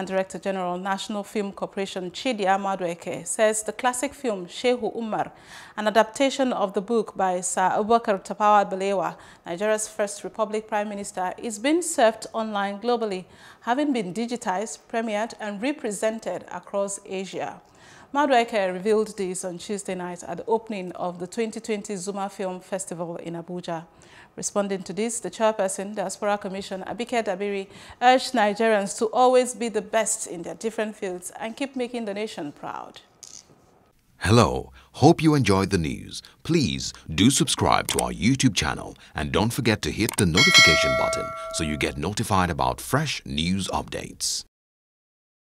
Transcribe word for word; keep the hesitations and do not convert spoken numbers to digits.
and Director General, National Film Corporation, Chidia Maduekwe, says the classic film Shehu Umar, an adaptation of the book by Sir Abubakar Tafawa Balewa, Nigeria's first Republic Prime Minister, is being served online globally, having been digitized, premiered, and represented across Asia. Maduekwe revealed this on Tuesday night at the opening of the twenty twenty Zuma Film Festival in Abuja. Responding to this, the chairperson, Diaspora Commission, Abike Dabiri, urged Nigerians to always be the best in their different fields and keep making the nation proud. Hello, hope you enjoyed the news. Please do subscribe to our YouTube channel and don't forget to hit the notification button so you get notified about fresh news updates.